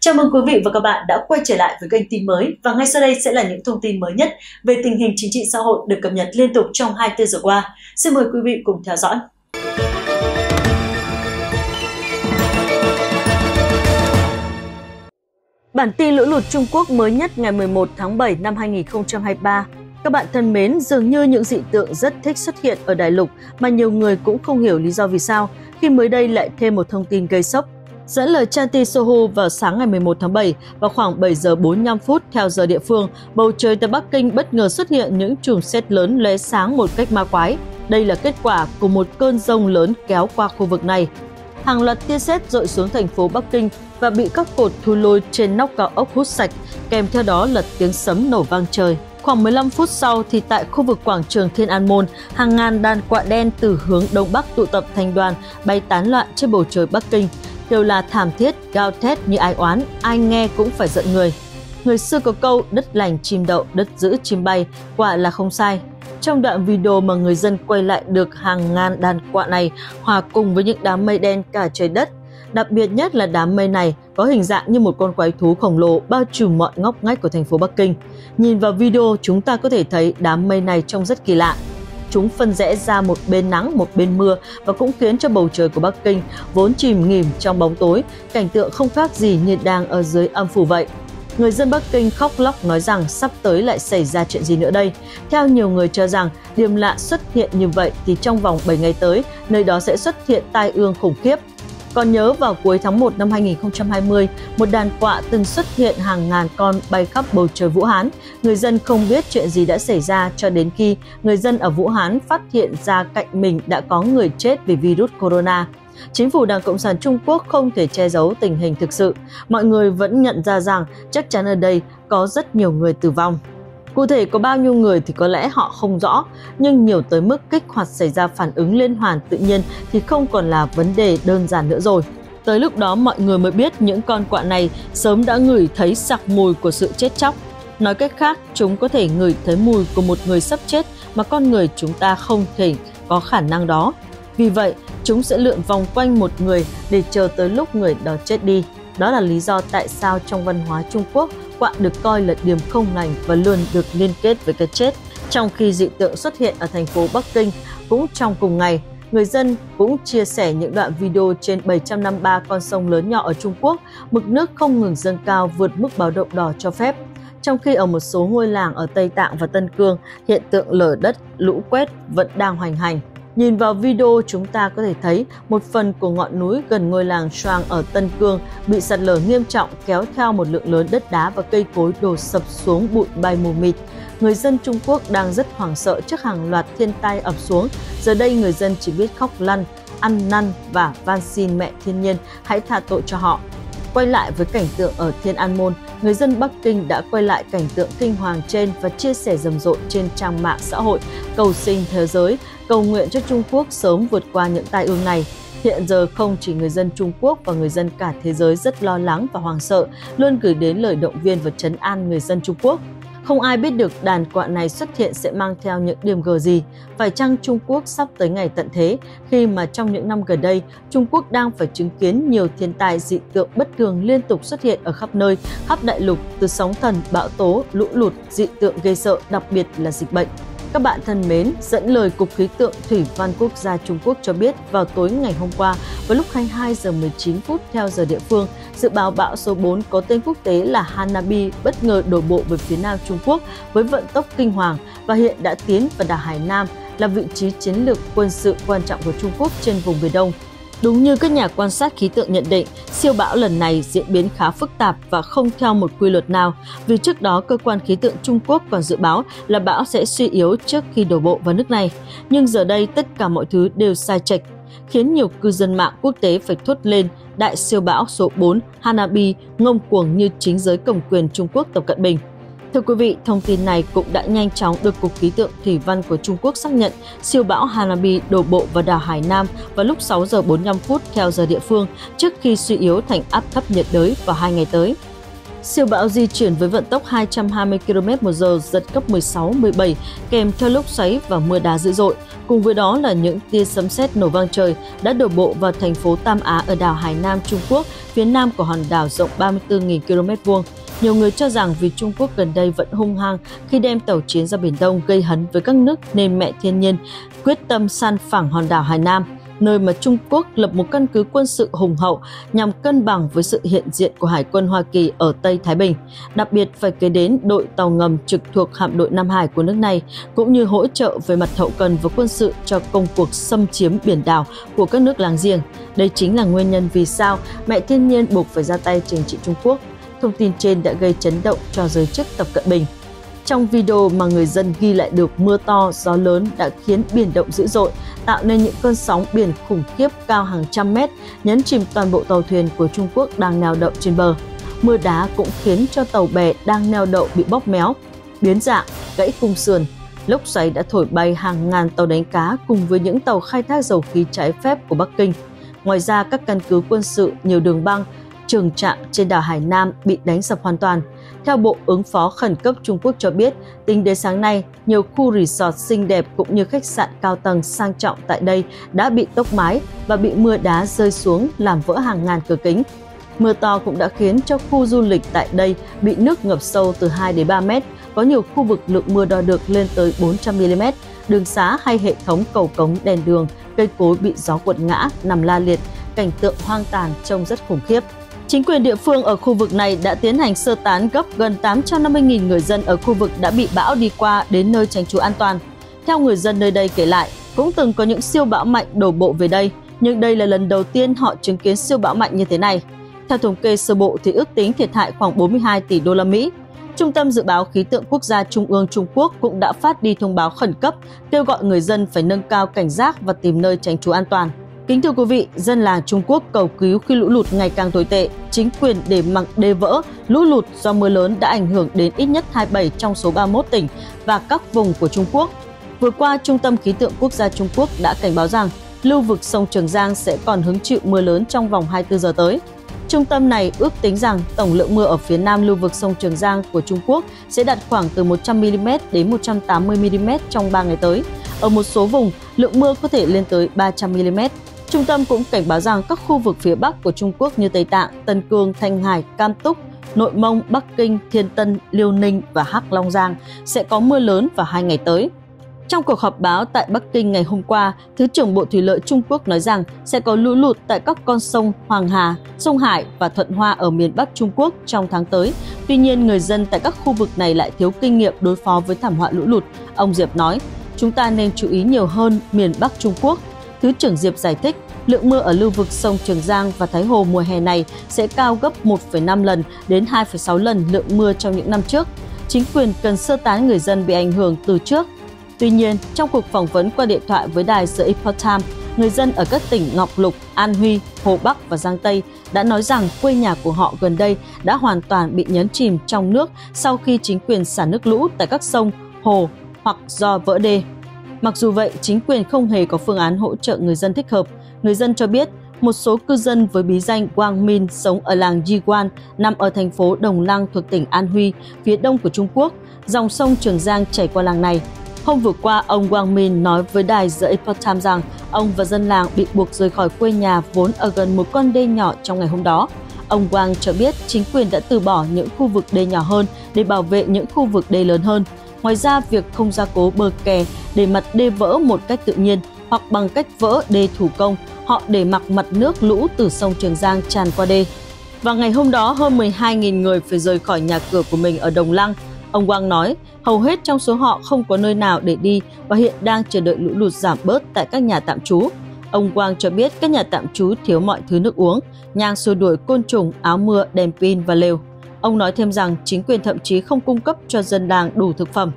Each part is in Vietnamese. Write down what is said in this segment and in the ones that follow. Chào mừng quý vị và các bạn đã quay trở lại với kênh tin mới, và ngay sau đây sẽ là những thông tin mới nhất về tình hình chính trị xã hội được cập nhật liên tục trong 24 giờ qua. Xin mời quý vị cùng theo dõi. Bản tin lũ lụt Trung Quốc mới nhất ngày 11 tháng 7 năm 2023. Các bạn thân mến, dường như những dị tượng rất thích xuất hiện ở đại lục mà nhiều người cũng không hiểu lý do vì sao, khi mới đây lại thêm một thông tin gây sốc. Dẫn lời Chanti Sohu, vào sáng ngày 11 tháng 7, vào khoảng 7 giờ 45 phút theo giờ địa phương, bầu trời tại Bắc Kinh bất ngờ xuất hiện những chùm sét lớn lóe sáng một cách ma quái. Đây là kết quả của một cơn giông lớn kéo qua khu vực này. Hàng loạt tia sét rọi xuống thành phố Bắc Kinh và bị các cột thu lôi trên nóc cao ốc hút sạch, kèm theo đó là tiếng sấm nổ vang trời. Khoảng 15 phút sau thì tại khu vực quảng trường Thiên An Môn, hàng ngàn đàn quạ đen từ hướng Đông Bắc tụ tập thành đoàn bay tán loạn trên bầu trời Bắc Kinh. Đều là thảm thiết, gào thét như ai oán, ai nghe cũng phải giận người. Người xưa có câu đất lành chim đậu, đất giữ chim bay, quả là không sai. Trong đoạn video mà người dân quay lại được hàng ngàn đàn quạ này hòa cùng với những đám mây đen cả trời đất. Đặc biệt nhất là đám mây này có hình dạng như một con quái thú khổng lồ bao trùm mọi ngóc ngách của thành phố Bắc Kinh. Nhìn vào video, chúng ta có thể thấy đám mây này trông rất kỳ lạ. Chúng phân rẽ ra một bên nắng, một bên mưa và cũng khiến cho bầu trời của Bắc Kinh vốn chìm nghỉm trong bóng tối, cảnh tượng không khác gì như đang ở dưới âm phủ vậy. Người dân Bắc Kinh khóc lóc nói rằng sắp tới lại xảy ra chuyện gì nữa đây. Theo nhiều người cho rằng điểm lạ xuất hiện như vậy thì trong vòng 7 ngày tới, nơi đó sẽ xuất hiện tai ương khủng khiếp. Còn nhớ vào cuối tháng 1 năm 2020, một đàn quạ từng xuất hiện hàng ngàn con bay khắp bầu trời Vũ Hán. Người dân không biết chuyện gì đã xảy ra cho đến khi người dân ở Vũ Hán phát hiện ra cạnh mình đã có người chết vì virus corona. Chính phủ Đảng Cộng sản Trung Quốc không thể che giấu tình hình thực sự. Mọi người vẫn nhận ra rằng chắc chắn ở đây có rất nhiều người tử vong. Cụ thể có bao nhiêu người thì có lẽ họ không rõ, nhưng nhiều tới mức kích hoạt xảy ra phản ứng liên hoàn tự nhiên thì không còn là vấn đề đơn giản nữa rồi. Tới lúc đó mọi người mới biết những con quạ này sớm đã ngửi thấy sặc mùi của sự chết chóc. Nói cách khác, chúng có thể ngửi thấy mùi của một người sắp chết mà con người chúng ta không thể có khả năng đó. Vì vậy, chúng sẽ lượn vòng quanh một người để chờ tới lúc người đó chết đi. Đó là lý do tại sao trong văn hóa Trung Quốc, quạ được coi là điểm không lành và luôn được liên kết với cái chết. Trong khi dị tượng xuất hiện ở thành phố Bắc Kinh, cũng trong cùng ngày, người dân cũng chia sẻ những đoạn video trên 753 con sông lớn nhỏ ở Trung Quốc, mực nước không ngừng dâng cao vượt mức báo động đỏ cho phép. Trong khi ở một số ngôi làng ở Tây Tạng và Tân Cương, hiện tượng lở đất, lũ quét vẫn đang hoành hành. Nhìn vào video, chúng ta có thể thấy một phần của ngọn núi gần ngôi làng Xoang ở Tân Cương bị sạt lở nghiêm trọng, kéo theo một lượng lớn đất đá và cây cối đổ sập xuống, bụi bay mù mịt. Người dân Trung Quốc đang rất hoảng sợ trước hàng loạt thiên tai ập xuống. Giờ đây người dân chỉ biết khóc lăn, ăn năn và van xin mẹ thiên nhiên hãy tha tội cho họ. Quay lại với cảnh tượng ở Thiên An Môn, người dân Bắc Kinh đã quay lại cảnh tượng kinh hoàng trên và chia sẻ rầm rộ trên trang mạng xã hội, cầu xin thế giới, cầu nguyện cho Trung Quốc sớm vượt qua những tai ương này. Hiện giờ không chỉ người dân Trung Quốc và người dân cả thế giới rất lo lắng và hoảng sợ, luôn gửi đến lời động viên và trấn an người dân Trung Quốc. Không ai biết được đàn quạ này xuất hiện sẽ mang theo những điểm gờ gì. Phải chăng Trung Quốc sắp tới ngày tận thế, khi mà trong những năm gần đây, Trung Quốc đang phải chứng kiến nhiều thiên tai dị tượng bất thường liên tục xuất hiện ở khắp nơi, khắp đại lục, từ sóng thần, bão tố, lũ lụt, dị tượng gây sợ, đặc biệt là dịch bệnh. Các bạn thân mến, dẫn lời Cục Khí tượng Thủy văn Quốc gia Trung Quốc cho biết, vào tối ngày hôm qua, vào lúc 22 giờ 19 phút theo giờ địa phương, dự báo bão số 4 có tên quốc tế là Hanabi bất ngờ đổ bộ về phía nam Trung Quốc với vận tốc kinh hoàng và hiện đã tiến vào đảo Hải Nam, là vị trí chiến lược quân sự quan trọng của Trung Quốc trên vùng Biển Đông. Đúng như các nhà quan sát khí tượng nhận định, siêu bão lần này diễn biến khá phức tạp và không theo một quy luật nào, vì trước đó cơ quan khí tượng Trung Quốc còn dự báo là bão sẽ suy yếu trước khi đổ bộ vào nước này. Nhưng giờ đây tất cả mọi thứ đều sai chệch, khiến nhiều cư dân mạng quốc tế phải thốt lên đại siêu bão số 4 Hanabi ngông cuồng như chính giới cầm quyền Trung Quốc Tập Cận Bình. Thưa quý vị, thông tin này cũng đã nhanh chóng được Cục Khí tượng Thủy văn của Trung Quốc xác nhận. Siêu bão Hanabi đổ bộ vào đảo Hải Nam vào lúc 6 giờ 45 phút theo giờ địa phương, trước khi suy yếu thành áp thấp nhiệt đới vào 2 ngày tới. Siêu bão di chuyển với vận tốc 220 km/h, giật cấp 16-17, kèm theo lốc xoáy và mưa đá dữ dội. Cùng với đó là những tia sấm sét nổ vang trời đã đổ bộ vào thành phố Tam Á ở đảo Hải Nam Trung Quốc, phía nam của hòn đảo rộng 34.000 km2. Nhiều người cho rằng vì Trung Quốc gần đây vẫn hung hăng khi đem tàu chiến ra Biển Đông gây hấn với các nước nên mẹ thiên nhiên quyết tâm san phẳng hòn đảo Hải Nam, nơi mà Trung Quốc lập một căn cứ quân sự hùng hậu nhằm cân bằng với sự hiện diện của Hải quân Hoa Kỳ ở Tây Thái Bình. Đặc biệt phải kể đến đội tàu ngầm trực thuộc hạm đội Nam Hải của nước này, cũng như hỗ trợ về mặt hậu cần và quân sự cho công cuộc xâm chiếm biển đảo của các nước láng giềng. Đây chính là nguyên nhân vì sao mẹ thiên nhiên buộc phải ra tay trừng trị Trung Quốc. Thông tin trên đã gây chấn động cho giới chức Tập Cận Bình. Trong video mà người dân ghi lại được, mưa to, gió lớn đã khiến biển động dữ dội, tạo nên những cơn sóng biển khủng khiếp cao hàng trăm mét, nhấn chìm toàn bộ tàu thuyền của Trung Quốc đang neo đậu trên bờ. Mưa đá cũng khiến cho tàu bè đang neo đậu bị bóp méo, biến dạng, gãy khung sườn. Lốc xoáy đã thổi bay hàng ngàn tàu đánh cá cùng với những tàu khai thác dầu khí trái phép của Bắc Kinh. Ngoài ra, các căn cứ quân sự, nhiều đường băng, trường trạm trên đảo Hải Nam bị đánh sập hoàn toàn. Theo Bộ Ứng phó Khẩn cấp Trung Quốc cho biết, tính đến sáng nay, nhiều khu resort xinh đẹp cũng như khách sạn cao tầng sang trọng tại đây đã bị tốc mái và bị mưa đá rơi xuống làm vỡ hàng ngàn cửa kính. Mưa to cũng đã khiến cho khu du lịch tại đây bị nước ngập sâu từ 2 đến 3 mét, có nhiều khu vực lượng mưa đo được lên tới 400 mm, đường xá hay hệ thống cầu cống, đèn đường, cây cối bị gió quật ngã, nằm la liệt, cảnh tượng hoang tàn trông rất khủng khiếp. Chính quyền địa phương ở khu vực này đã tiến hành sơ tán gấp gần 850.000 người dân ở khu vực đã bị bão đi qua đến nơi tránh trú an toàn. Theo người dân nơi đây kể lại, cũng từng có những siêu bão mạnh đổ bộ về đây, nhưng đây là lần đầu tiên họ chứng kiến siêu bão mạnh như thế này. Theo thống kê sơ bộ thì ước tính thiệt hại khoảng 42 tỷ đô la Mỹ. Trung tâm Dự báo Khí tượng Quốc gia Trung ương Trung Quốc cũng đã phát đi thông báo khẩn cấp kêu gọi người dân phải nâng cao cảnh giác và tìm nơi tránh trú an toàn. Kính thưa quý vị, dân làng Trung Quốc cầu cứu khi lũ lụt ngày càng tồi tệ, chính quyền để mặc đê vỡ. Lũ lụt do mưa lớn đã ảnh hưởng đến ít nhất 27 trong số 31 tỉnh và các vùng của Trung Quốc. Vừa qua, Trung tâm Khí tượng Quốc gia Trung Quốc đã cảnh báo rằng lưu vực sông Trường Giang sẽ còn hứng chịu mưa lớn trong vòng 24 giờ tới. Trung tâm này ước tính rằng tổng lượng mưa ở phía nam lưu vực sông Trường Giang của Trung Quốc sẽ đạt khoảng từ 100 mm đến 180 mm trong 3 ngày tới. Ở một số vùng, lượng mưa có thể lên tới 300 mm. Trung tâm cũng cảnh báo rằng các khu vực phía Bắc của Trung Quốc như Tây Tạng, Tân Cương, Thanh Hải, Cam Túc, Nội Mông, Bắc Kinh, Thiên Tân, Liêu Ninh và Hắc Long Giang sẽ có mưa lớn vào 2 ngày tới. Trong cuộc họp báo tại Bắc Kinh ngày hôm qua, Thứ trưởng Bộ Thủy lợi Trung Quốc nói rằng sẽ có lũ lụt tại các con sông Hoàng Hà, sông Hải và Thuận Hoa ở miền Bắc Trung Quốc trong tháng tới. Tuy nhiên, người dân tại các khu vực này lại thiếu kinh nghiệm đối phó với thảm họa lũ lụt. Ông Diệp nói, chúng ta nên chú ý nhiều hơn miền Bắc Trung Quốc. Thứ trưởng Diệp giải thích, lượng mưa ở lưu vực sông Trường Giang và Thái Hồ mùa hè này sẽ cao gấp 1,5 lần đến 2,6 lần lượng mưa trong những năm trước. Chính quyền cần sơ tán người dân bị ảnh hưởng từ trước. Tuy nhiên, trong cuộc phỏng vấn qua điện thoại với đài The Epoch Times, người dân ở các tỉnh Ngọc Lục, An Huy, Hồ Bắc và Giang Tây đã nói rằng quê nhà của họ gần đây đã hoàn toàn bị nhấn chìm trong nước sau khi chính quyền xả nước lũ tại các sông, hồ hoặc do vỡ đê. Mặc dù vậy, chính quyền không hề có phương án hỗ trợ người dân thích hợp. Người dân cho biết, một số cư dân với bí danh Wang Min sống ở làng Yiwan, nằm ở thành phố Đồng Lăng thuộc tỉnh An Huy, phía đông của Trung Quốc. Dòng sông Trường Giang chảy qua làng này. Hôm vừa qua, ông Wang Min nói với đài The Epoch Times rằng ông và dân làng bị buộc rời khỏi quê nhà vốn ở gần một con đê nhỏ trong ngày hôm đó. Ông Wang cho biết chính quyền đã từ bỏ những khu vực đê nhỏ hơn để bảo vệ những khu vực đê lớn hơn. Ngoài ra, việc không gia cố bờ kè để mặt đê vỡ một cách tự nhiên hoặc bằng cách vỡ đê thủ công, họ để mặc mặt nước lũ từ sông Trường Giang tràn qua đê. Và ngày hôm đó, hơn 12.000 người phải rời khỏi nhà cửa của mình ở Đồng Lăng. Ông Wang nói, hầu hết trong số họ không có nơi nào để đi và hiện đang chờ đợi lũ lụt giảm bớt tại các nhà tạm trú. Ông Wang cho biết các nhà tạm trú thiếu mọi thứ nước uống, nhang xua đuổi côn trùng, áo mưa, đèn pin và lều. Ông nói thêm rằng chính quyền thậm chí không cung cấp cho dân làng đủ thực phẩm.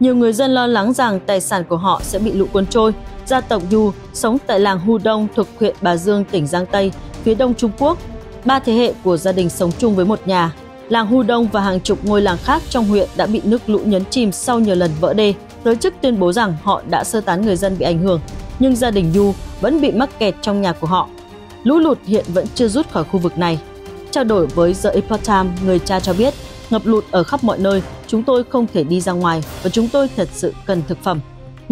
Nhiều người dân lo lắng rằng tài sản của họ sẽ bị lũ cuốn trôi. Gia tộc Yu sống tại làng Hu Đông thuộc huyện Bà Dương, tỉnh Giang Tây, phía đông Trung Quốc. 3 thế hệ của gia đình sống chung với một nhà. Làng Hu Đông và hàng chục ngôi làng khác trong huyện đã bị nước lũ nhấn chìm sau nhiều lần vỡ đê. Giới chức tuyên bố rằng họ đã sơ tán người dân bị ảnh hưởng, nhưng gia đình Yu vẫn bị mắc kẹt trong nhà của họ. Lũ lụt hiện vẫn chưa rút khỏi khu vực này. Trao đổi với The Epoch Times, người cha cho biết, ngập lụt ở khắp mọi nơi, chúng tôi không thể đi ra ngoài và chúng tôi thật sự cần thực phẩm.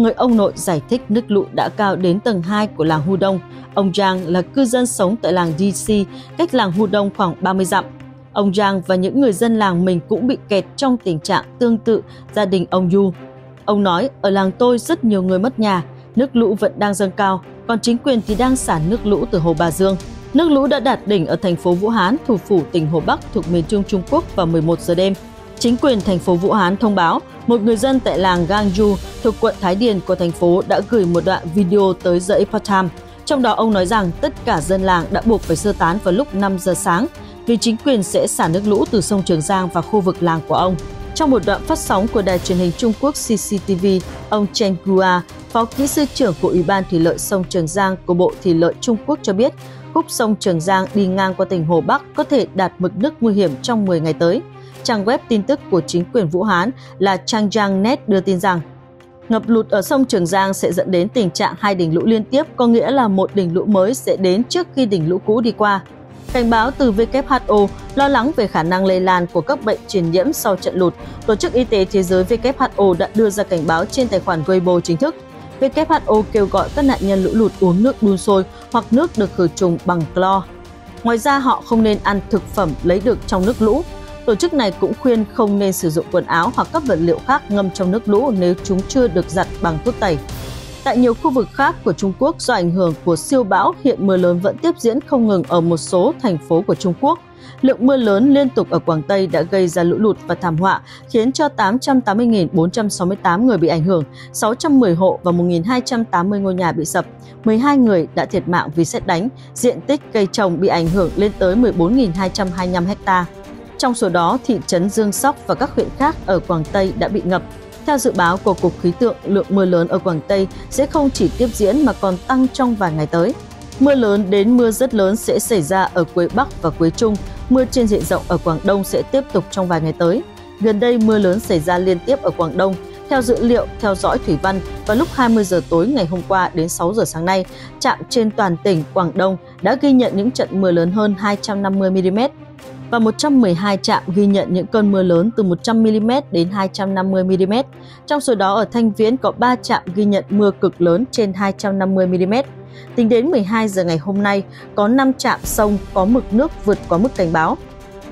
người ông nội giải thích nước lũ đã cao đến tầng 2 của làng Hu Đông. Ông Giang là cư dân sống tại làng DC, cách làng Hu Đông khoảng 30 dặm. Ông Giang và những người dân làng mình cũng bị kẹt trong tình trạng tương tự gia đình ông Du. Ông nói, ở làng tôi rất nhiều người mất nhà, nước lũ vẫn đang dâng cao, còn chính quyền thì đang xả nước lũ từ hồ Bà Dương. Nước lũ đã đạt đỉnh ở thành phố Vũ Hán, thủ phủ tỉnh Hồ Bắc thuộc miền Trung Trung Quốc vào 11 giờ đêm. Chính quyền thành phố Vũ Hán thông báo, một người dân tại làng Gangju thuộc quận Thái Điền của thành phố đã gửi một đoạn video tới The Epoch Times. Trong đó ông nói rằng tất cả dân làng đã buộc phải sơ tán vào lúc 5 giờ sáng vì chính quyền sẽ xả nước lũ từ sông Trường Giang vào khu vực làng của ông. Trong một đoạn phát sóng của đài truyền hình Trung Quốc CCTV, ông Chen Gua, phó kỹ sư trưởng của Ủy ban Thủy lợi sông Trường Giang của Bộ Thủy lợi Trung Quốc cho biết, khúc sông Trường Giang đi ngang qua tỉnh Hồ Bắc có thể đạt mực nước nguy hiểm trong 10 ngày tới. Trang web tin tức của chính quyền Vũ Hán là Changjiang.net đưa tin rằng ngập lụt ở sông Trường Giang sẽ dẫn đến tình trạng hai đỉnh lũ liên tiếp, có nghĩa là một đỉnh lũ mới sẽ đến trước khi đỉnh lũ cũ đi qua. Cảnh báo từ WHO lo lắng về khả năng lây lan của các bệnh truyền nhiễm sau trận lụt. Tổ chức Y tế Thế giới WHO đã đưa ra cảnh báo trên tài khoản Weibo chính thức. WHO kêu gọi các nạn nhân lũ lụt uống nước đun sôi hoặc nước được khử trùng bằng clo. Ngoài ra, họ không nên ăn thực phẩm lấy được trong nước lũ. Tổ chức này cũng khuyên không nên sử dụng quần áo hoặc các vật liệu khác ngâm trong nước lũ nếu chúng chưa được giặt bằng thuốc tẩy. Tại nhiều khu vực khác của Trung Quốc, do ảnh hưởng của siêu bão, hiện mưa lớn vẫn tiếp diễn không ngừng ở một số thành phố của Trung Quốc. Lượng mưa lớn liên tục ở Quảng Tây đã gây ra lũ lụt và thảm họa, khiến cho 880.468 người bị ảnh hưởng, 610 hộ và 1.280 ngôi nhà bị sập, 12 người đã thiệt mạng vì sét đánh, diện tích cây trồng bị ảnh hưởng lên tới 14.225 ha. Trong số đó, thị trấn Dương Sóc và các huyện khác ở Quảng Tây đã bị ngập. Theo dự báo của Cục Khí tượng, lượng mưa lớn ở Quảng Tây sẽ không chỉ tiếp diễn mà còn tăng trong vài ngày tới. Mưa lớn đến mưa rất lớn sẽ xảy ra ở Quế Bắc và Quế Trung. Mưa trên diện rộng ở Quảng Đông sẽ tiếp tục trong vài ngày tới. Gần đây, mưa lớn xảy ra liên tiếp ở Quảng Đông. Theo dữ liệu theo dõi thủy văn, vào lúc 20 giờ tối ngày hôm qua đến 6 giờ sáng nay, trạm trên toàn tỉnh Quảng Đông đã ghi nhận những trận mưa lớn hơn 250 mm. Và 112 trạm ghi nhận những cơn mưa lớn từ 100 mm đến 250 mm. Trong số đó, ở Thanh Viễn có 3 trạm ghi nhận mưa cực lớn trên 250 mm. Tính đến 12 giờ ngày hôm nay, có 5 trạm sông có mực nước vượt quá mức cảnh báo.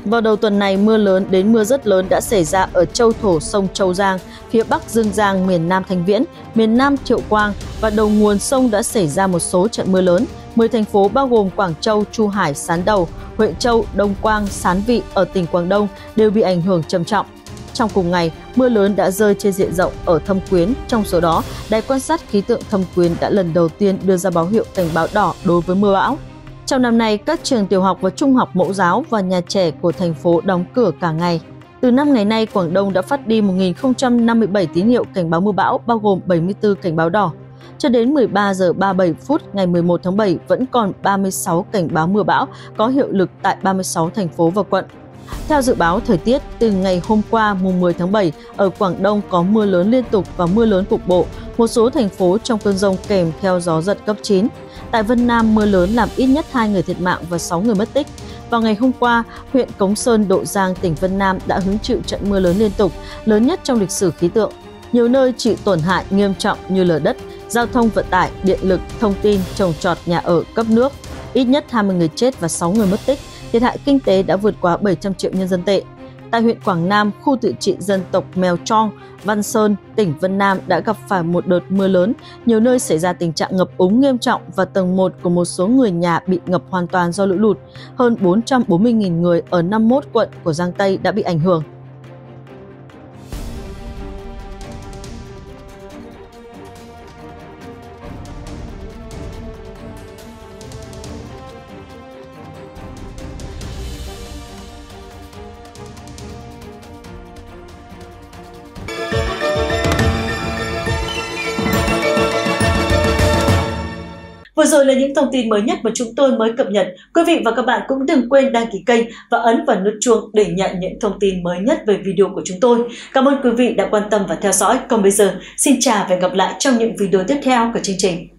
Vào đầu tuần này, mưa lớn đến mưa rất lớn đã xảy ra ở Châu Thổ, sông Châu Giang, phía Bắc Dương Giang, miền Nam Thanh Viễn, miền Nam Triệu Quang và đầu nguồn sông đã xảy ra một số trận mưa lớn. 10 thành phố bao gồm Quảng Châu, Chu Hải, Sán Đầu, Huệ Châu, Đông Quang, Sán Vị ở tỉnh Quảng Đông đều bị ảnh hưởng trầm trọng. Trong cùng ngày, mưa lớn đã rơi trên diện rộng ở Thâm Quyến. Trong số đó, Đài quan sát khí tượng Thâm Quyến đã lần đầu tiên đưa ra báo hiệu cảnh báo đỏ đối với mưa bão. Trong năm nay, các trường tiểu học và trung học mẫu giáo và nhà trẻ của thành phố đóng cửa cả ngày. Từ 5 ngày nay, Quảng Đông đã phát đi 1057 tín hiệu cảnh báo mưa bão, bao gồm 74 cảnh báo đỏ. Cho đến 13 giờ 37 phút ngày 11 tháng 7 vẫn còn 36 cảnh báo mưa bão có hiệu lực tại 36 thành phố và quận. Theo dự báo thời tiết, từ ngày hôm qua mùng 10 tháng 7 ở Quảng Đông có mưa lớn liên tục và mưa lớn cục bộ, một số thành phố trong cơn dông kèm theo gió giật cấp 9. Tại Vân Nam, mưa lớn làm ít nhất 2 người thiệt mạng và 6 người mất tích. Vào ngày hôm qua, huyện Cống Sơn, Độ Giang, tỉnh Vân Nam đã hứng chịu trận mưa lớn liên tục, lớn nhất trong lịch sử khí tượng. Nhiều nơi chịu tổn hại nghiêm trọng như lở đất, giao thông vận tải, điện lực, thông tin, trồng trọt, nhà ở, cấp nước. Ít nhất 20 người chết và 6 người mất tích. Thiệt hại kinh tế đã vượt quá 700 triệu nhân dân tệ. Tại huyện Quảng Nam, khu tự trị dân tộc Mèo Trong, Văn Sơn, tỉnh Vân Nam đã gặp phải một đợt mưa lớn. Nhiều nơi xảy ra tình trạng ngập úng nghiêm trọng và tầng 1 của một số người nhà bị ngập hoàn toàn do lũ lụt. Hơn 440.000 người ở 51 quận của Giang Tây đã bị ảnh hưởng. Vừa rồi là những thông tin mới nhất mà chúng tôi mới cập nhật. Quý vị và các bạn cũng đừng quên đăng ký kênh và ấn vào nút chuông để nhận những thông tin mới nhất về video của chúng tôi. Cảm ơn quý vị đã quan tâm và theo dõi. Còn bây giờ, xin chào và hẹn gặp lại trong những video tiếp theo của chương trình.